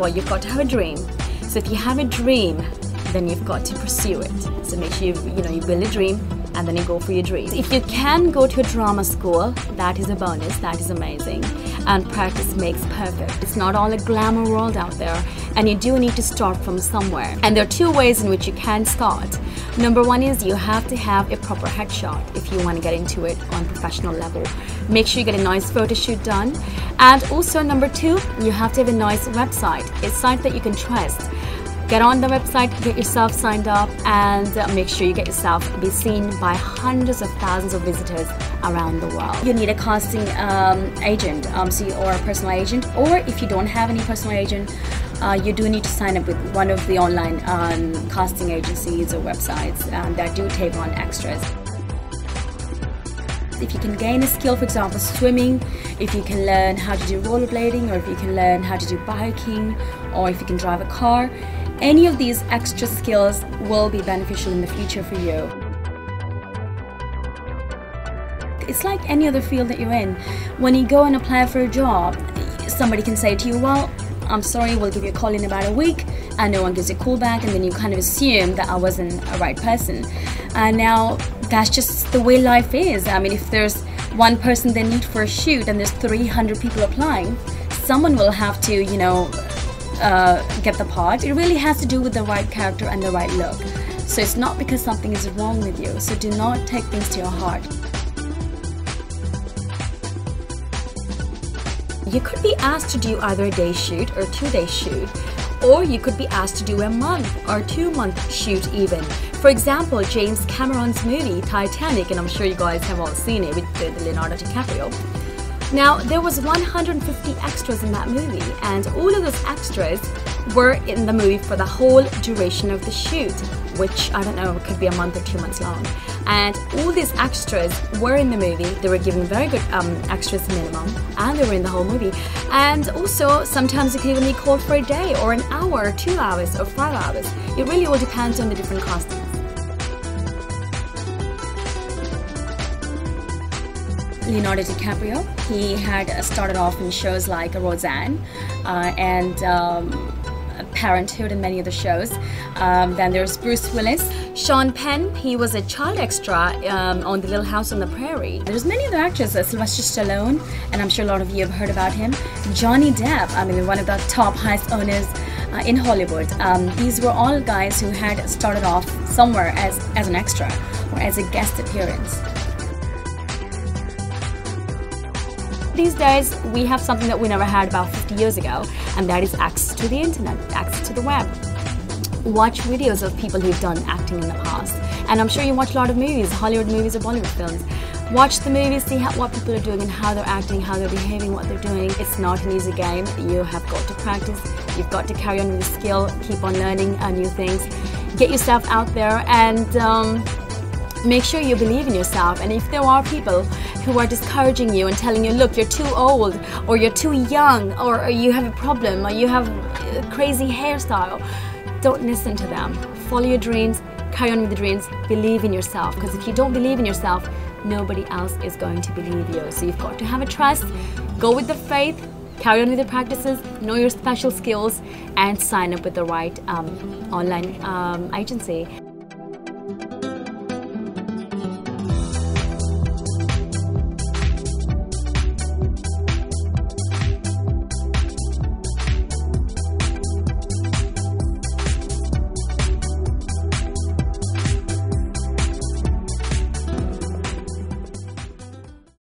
all, you've got to have a dream. So if you have a dream, then you've got to pursue it. So make sure you build a dream and then you go for your dream. If you can go to a drama school, that is a bonus, that is amazing. And practice makes perfect. It's not all a glamour world out there, and you do need to start from somewhere. And there are two ways in which you can start. Number one is you have to have a proper headshot if you want to get into it on a professional level. Make sure you get a nice photo shoot done. And also number two, you have to have a nice website, a site that you can trust. Get on the website, get yourself signed up, and make sure you get yourself be seen by hundreds of thousands of visitors around the world. You need a casting agent, or a personal agent, or if you don't have any personal agent, you do need to sign up with one of the online casting agencies or websites that do take on extras. If you can gain a skill, for example, swimming, if you can learn how to do rollerblading, or if you can learn how to do biking, or if you can drive a car, any of these extra skills will be beneficial in the future for you. It's like any other field that you're in. When you go and apply for a job, somebody can say to you, well, I'm sorry, we'll give you a call in about a week, and no one gives you a call back, and then you kind of assume that I wasn't a right person. And now, that's just the way life is. I mean, if there's one person they need for a shoot and there's 300 people applying, someone will have to, get the part. It really has to do with the right character and the right look. So it's not because something is wrong with you. So do not take things to your heart. You could be asked to do either a day shoot or a two-day shoot, or you could be asked to do a month or two-month shoot even. For example, James Cameron's movie Titanic, and I'm sure you guys have all seen it, with Leonardo DiCaprio. Now, there was 150 extras in that movie, and all of those extras were in the movie for the whole duration of the shoot, which, I don't know, could be a month or 2 months long. And all these extras were in the movie. They were given very good extras minimum, and they were in the whole movie. And also, sometimes you can even be called for a day, or an hour, or 2 hours, or 5 hours. It really all depends on the different castings. Leonardo DiCaprio, he had started off in shows like Roseanne and Parenthood and many other shows. Then there's Bruce Willis. Sean Penn, he was a child extra on The Little House on the Prairie. There's many other actors, Sylvester Stallone, and I'm sure a lot of you have heard about him. Johnny Depp, I mean, one of the top highest owners in Hollywood. These were all guys who had started off somewhere as an extra or as a guest appearance. These days, we have something that we never had about 50 years ago, and that is access to the internet, access to the web. Watch videos of people who've done acting in the past. And I'm sure you watch a lot of movies, Hollywood movies or Bollywood films. Watch the movies, see what people are doing and how they're acting, how they're behaving, what they're doing. It's not an easy game. You have got to practice. You've got to carry on with the skill, keep on learning new things. Get yourself out there and make sure you believe in yourself. And if there are people who are discouraging you and telling you, look, you're too old, or you're too young, or you have a problem, or you have a crazy hairstyle, don't listen to them. Follow your dreams, carry on with the dreams, believe in yourself, because if you don't believe in yourself, nobody else is going to believe you. So you've got to have a trust, go with the faith, carry on with your practices, know your special skills, and sign up with the right online agency.